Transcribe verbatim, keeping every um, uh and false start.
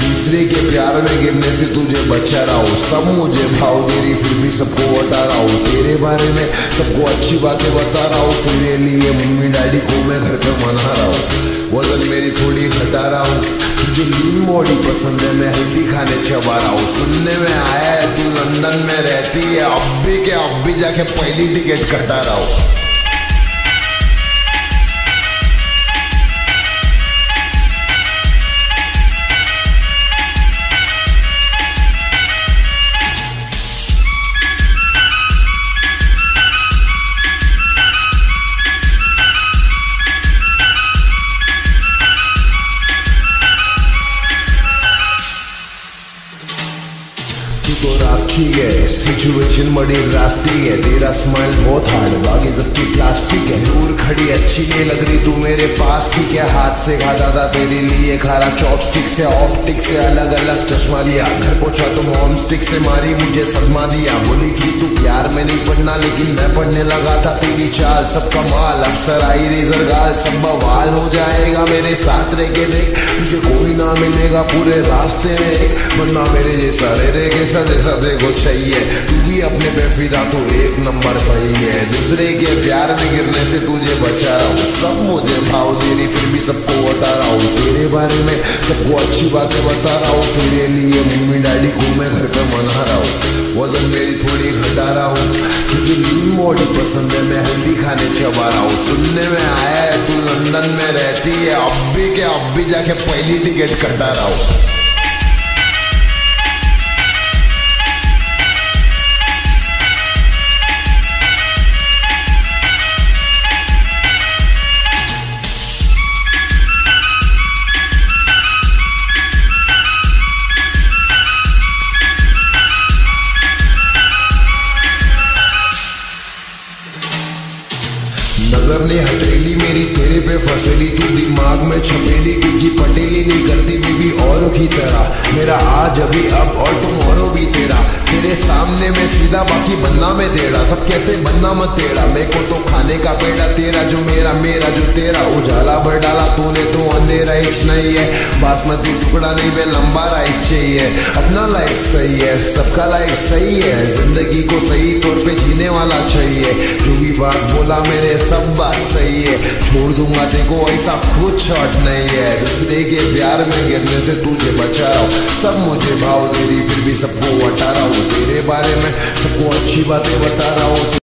दूसरे के प्यार में गिरने से तुझे बचा रहा हूँ। सब मुझे भाव दे रही फिर भी सबको बता रहा हूँ। तेरे बारे में सबको अच्छी बातें बता रहा हूँ। तेरे लिए मम्मी डैडी को मैं घर पे मना रहा हूँ। वजन मेरी थोड़ी घटा रहा हूँ। तुझे लीन बॉडी पसंद है, मैं हेल्दी खाने चबा रहा हूँ। सुनने में आया है तू लंदन में रहती है, अब भी क्या अब भी जाके पहली टिकट कटा रहा हूँ। तो राखी है, सिचुएशन बड़ी रास्ती है। तेरा स्माइल बहुत हार्ड, बाकी सबकी प्लास्टिक है। दूर खड़ी अच्छी नहीं लग रही तू मेरे पास, ठीक है। हाथ से खाता था तेरे लिए खाना, चॉपस्टिक से ऑप्टिक से अलग अलग चश्मा लिया। घर पहुंचा तो मॉम स्टिक से मारी, मुझे सदमा दिया। बोली कि तू प्यार में नहीं पढ़ना, लेकिन मैं पढ़ने लगा था तेरी चाल। सबका माल अफसर आई रेजर गाल, सब बवाल हो जाएगा मेरे साथ रह के देख। तुझे कोई ना मिलेगा पूरे रास्ते में एक बंदा मेरे जैसा रे कैसा जैसा देखो चाहिए। तू भी अपने पे फिदा तो एक नंबर सही है। दूसरे के प्यार में गिरने से तुझे बचा रहा हूँ। सब मुझे भाव दे रही फिर भी सबको बता रहा हूँ। तेरे बारे में सबको अच्छी बातें बता रहा हूँ। तेरे लिए मम्मी डैडी को मैं घर पे मना रहा हूँ। वजन मेरी थोड़ी घटा रहा हूँ। तुझे लीन बॉडी पसंद है, मैं हेल्दी खाने चबा रहा हूँ। सुनने में आया है तू लंदन में रहती है, अब भी क्या अब भी जाके पहली टिकट कटा रहा हूँ। नजर ने हटेली मेरी तेरे पे फसेली, तू दिमाग में छपेली। क्योंकि पटेली नहीं करती बीबी औरों की तरह। मेरा आज अभी अब और टुमारो भी तेरा। तेरे सामने मैं सीधा, बाकी बनना मैं टेढ़ा। सब कहते बनना मत टेढ़ा, मेरे को तो खाने का पेड़ा। तेरा जो मेरा मेरा जो तेरा, उजाला भर डाला तूने तो अंधेरा। इच नहीं है बासमती टुकड़ा नहीं बे लंबा राइस चाहिए। अपना लाइफ सही है, सबका लाइफ सही है। जिंदगी को सही तौर पे जीने वाला चाहिए। जो भी बात बोला मेरे सब बात सही है। छोड़ दूंगा देखो ऐसा कुछ शॉर्ट नहीं है। दूसरे के प्यार में गिरने से तुझे बचा रहा हूँ। सब मुझे भाव दे रही फिर भी सबको हटा रहा हूँ। तेरे बारे में सबको अच्छी बातें बता रहा हूँ।